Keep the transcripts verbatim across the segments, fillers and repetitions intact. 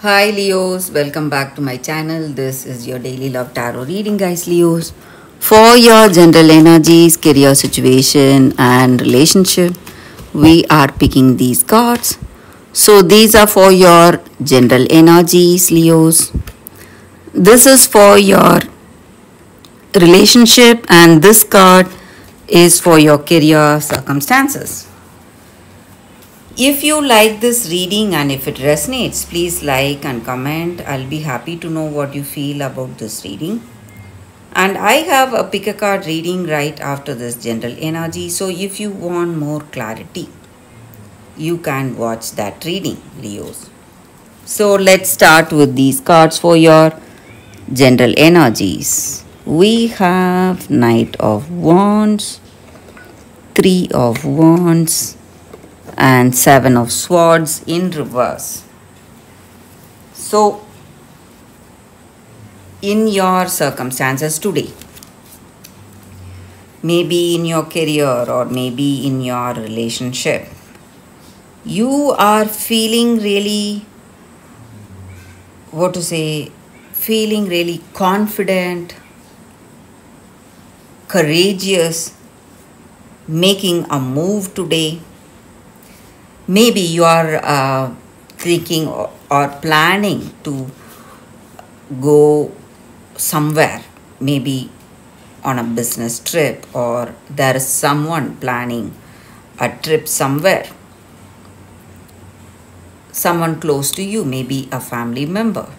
Hi Leos, welcome back to my channel. This is your daily love tarot reading, guys. Leos, for your general energies, career situation and relationship, we are picking these cards. So these are for your general energies, Leos. This is for your relationship and this card is for your career circumstances. If you like this reading and if it resonates, please like and comment. I'll be happy to know what you feel about this reading. And I have a pick a card reading right after this general energy. So if you want more clarity, you can watch that reading, Leos. So let's start with these cards for your general energies. We have Knight of Wands, Three of Wands, and Seven of Swords in reverse. So in your circumstances today, maybe in your career or maybe in your relationship, you are feeling really, what to say, feeling really confident, courageous, making a move today. Maybe you are uh, thinking or, or planning to go somewhere, maybe on a business trip, or there is someone planning a trip somewhere. Someone close to you, maybe a family member.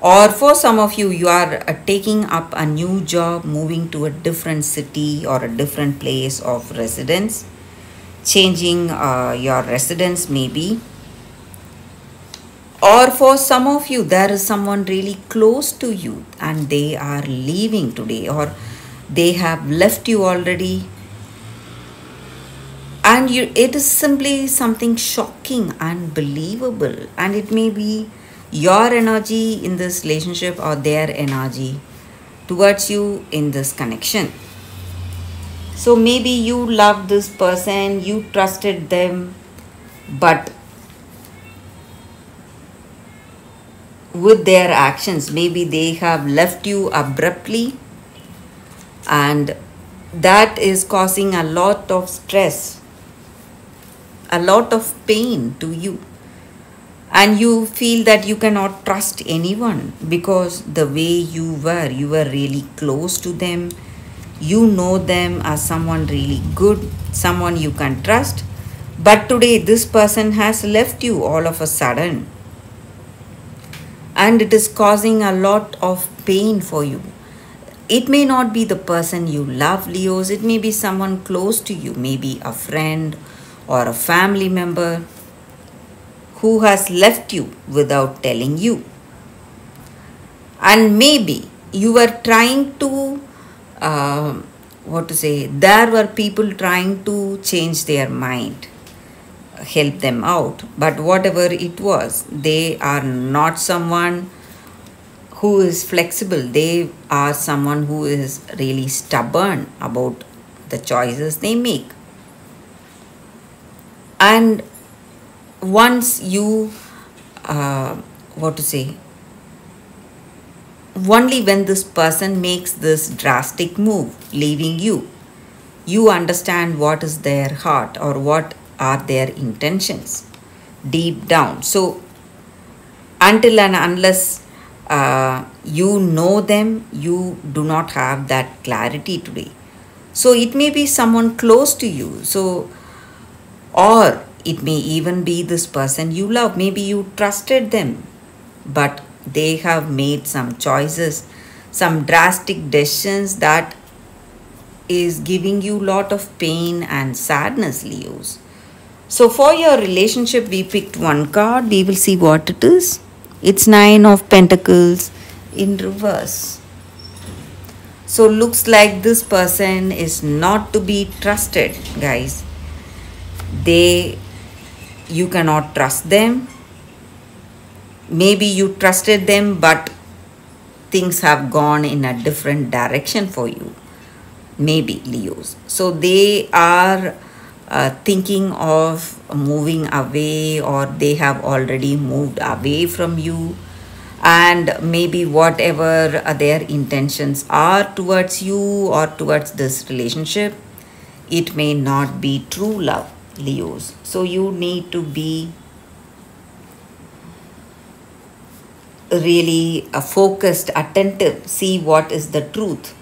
Or for some of you, you are uh, taking up a new job, moving to a different city or a different place of residence. Changing uh, your residence maybe. Or for some of you, there is someone really close to you and they are leaving today, or they have left you already, and you, it is simply something shocking, unbelievable, and it may be your energy in this relationship or their energy towards you in this connection. So maybe you love this person, you trusted them, but with their actions, maybe they have left you abruptly, and that is causing a lot of stress, a lot of pain to you. And you feel that you cannot trust anyone because the way you were, you were really close to them. You know them as someone really good, someone you can trust. But today this person has left you all of a sudden. And it is causing a lot of pain for you. It may not be the person you love, Leos. It may be someone close to you, maybe a friend or a family member who has left you without telling you. And maybe you were trying to Uh, what to say, there were people trying to change their mind, help them out, but whatever it was, they are not someone who is flexible. They are someone who is really stubborn about the choices they make. And once you uh, what to say only when this person makes this drastic move, leaving you, you understand what is their heart or what are their intentions deep down. So until and unless uh, you know them, you do not have that clarity today. So it may be someone close to you, so, or it may even be this person you love. Maybe you trusted them, but they have made some choices, some drastic decisions that is giving you a lot of pain and sadness, Leos. So for your relationship, we picked one card. We will see what it is. It's Nine of Pentacles in reverse. So looks like this person is not to be trusted, guys. They, you cannot trust them. Maybe you trusted them, but things have gone in a different direction for you. Maybe, Leos. So they are uh, thinking of moving away, or they have already moved away from you, and maybe whatever their intentions are towards you or towards this relationship, it may not be true love, Leos. So you need to be really uh, focused, attentive, see what is the truth.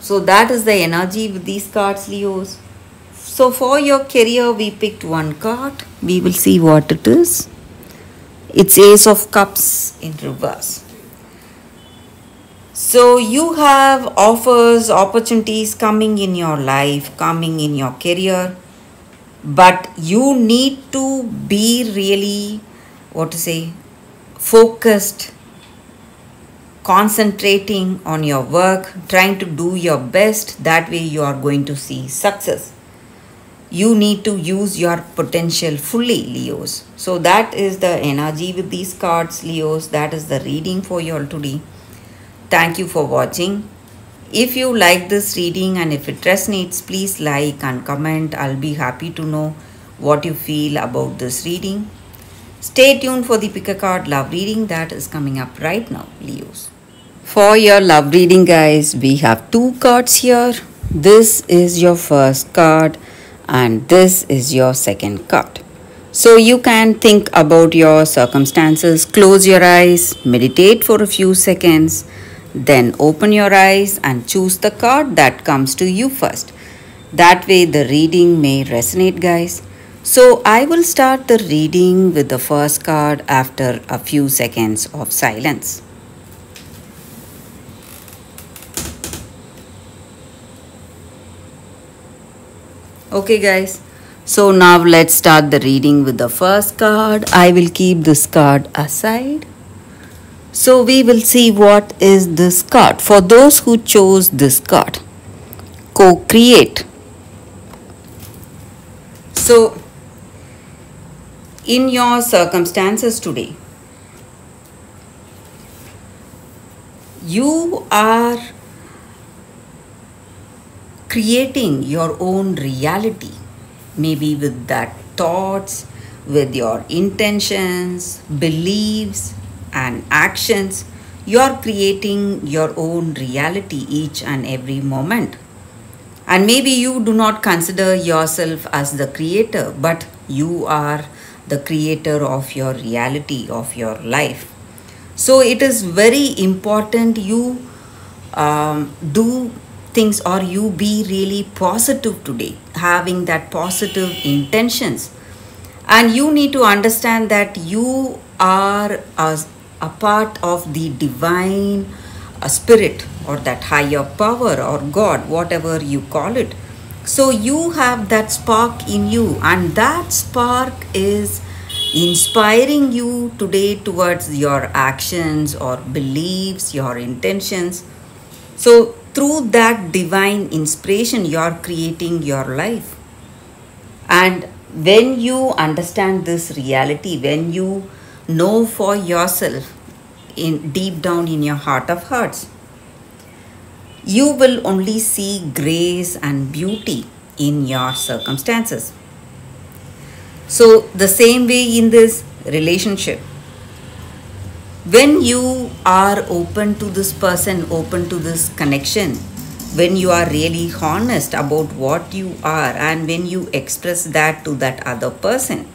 So that is the energy with these cards, Leos. So for your career, we picked one card. We will see what it is. It's Ace of Cups in reverse. So you have offers, opportunities coming in your life, coming in your career. But you need to be really, what to say, focused, concentrating on your work, trying to do your best. That way you are going to see success. You need to use your potential fully, Leos. So that is the energy with these cards, Leos. That is the reading for you all today. Thank you for watching. If you like this reading and if it resonates, please like and comment. I'll be happy to know what you feel about this reading. Stay tuned for the Pick a Card love reading that is coming up right now, Leos. For your love reading, guys, we have two cards here. This is your first card and this is your second card. So you can think about your circumstances. Close your eyes, meditate for a few seconds. Then open your eyes and choose the card that comes to you first. That way the reading may resonate, guys. So I will start the reading with the first card after a few seconds of silence. Okay, guys. So now let's start the reading with the first card. I will keep this card aside. So we will see what is this card. For those who chose this card, co-create. So in your circumstances today, you are creating your own reality, maybe with that thoughts, with your intentions, beliefs, and actions. You are creating your own reality each and every moment. And maybe you do not consider yourself as the creator, but you are the creator of your reality, of your life. So it is very important you um, do things, or you be really positive today, having that positive intentions. And you need to understand that you are as a part of the divine uh, spirit, or that higher power, or God, whatever you call it. So you have that spark in you, and that spark is inspiring you today towards your actions or beliefs, your intentions. So through that divine inspiration, you are creating your life. And when you understand this reality, when you know for yourself, in deep down in your heart of hearts, you will only see grace and beauty in your circumstances. So the same way in this relationship, when you are open to this person, open to this connection, when you are really honest about what you are, and when you express that to that other person,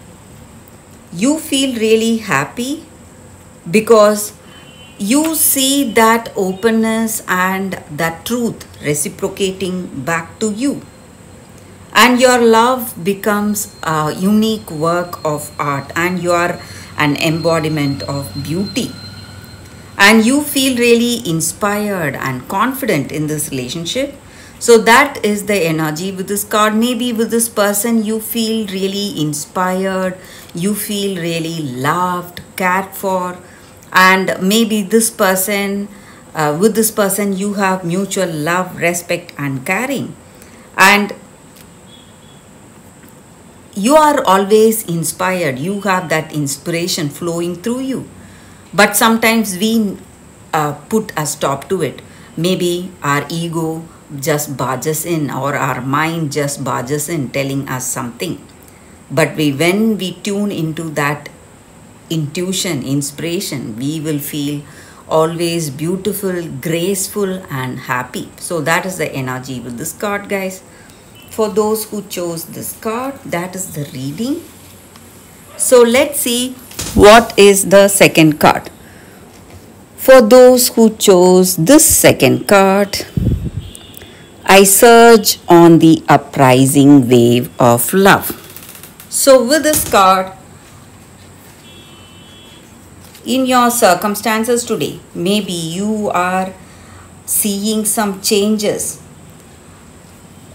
you feel really happy because you see that openness and that truth reciprocating back to you. And your love becomes a unique work of art, and you are an embodiment of beauty. And you feel really inspired and confident in this relationship. So that is the energy with this card. Maybe with this person, you feel really inspired. You feel really loved, cared for. And maybe this person, uh, with this person, you have mutual love, respect and caring. And you are always inspired. You have that inspiration flowing through you. But sometimes we uh, put a stop to it. Maybe our ego just barges in, or our mind just barges in telling us something. But we, when we tune into that intuition, inspiration, we will feel always beautiful, graceful and happy. So that is the energy with this card, guys. For those who chose this card, that is the reading. So let's see what is the second card. For those who chose this second card, I surge on the uprising wave of love. So with this card, in your circumstances today, maybe you are seeing some changes.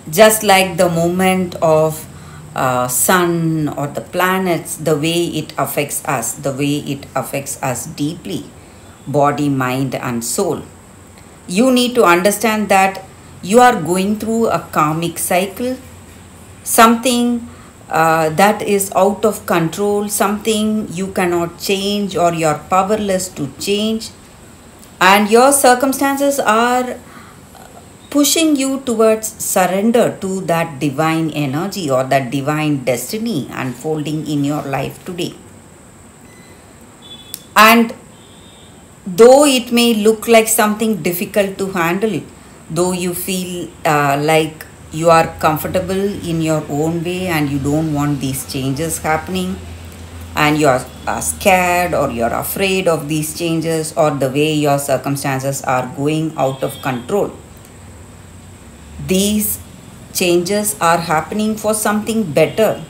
Just like the movement of uh, sun or the planets, the way it affects us, the way it affects us deeply, body, mind and soul. You need to understand that you are going through a karmic cycle, something Uh, that is out of control, something you cannot change or you are powerless to change, and your circumstances are pushing you towards surrender to that divine energy or that divine destiny unfolding in your life today. And though it may look like something difficult to handle, though you feel uh, like you are comfortable in your own way and you don't want these changes happening, and you are, are scared or you are afraid of these changes or the way your circumstances are going out of control. These changes are happening for something better.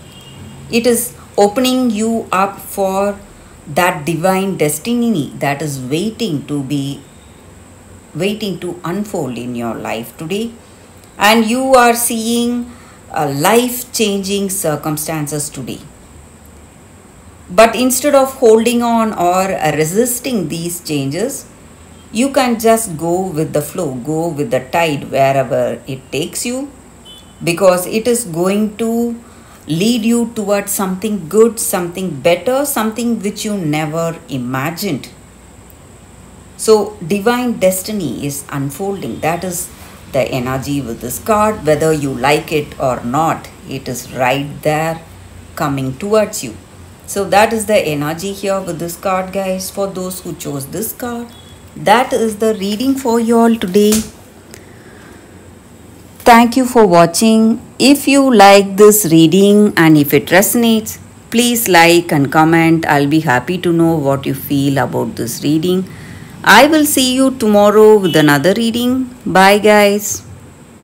It is opening you up for that divine destiny that is waiting to be, waiting to unfold in your life today. And you are seeing uh, life-changing circumstances today. But instead of holding on or uh, resisting these changes, you can just go with the flow, go with the tide wherever it takes you, because it is going to lead you towards something good, something better, something which you never imagined. So divine destiny is unfolding. That is the energy with this card. Whether you like it or not, it is right there coming towards you. So that is the energy here with this card, guys. For those who chose this card, that is the reading for you all today. Thank you for watching. If you like this reading and if it resonates, please like and comment. I'll be happy to know what you feel about this reading. I will see you tomorrow with another reading. Bye guys.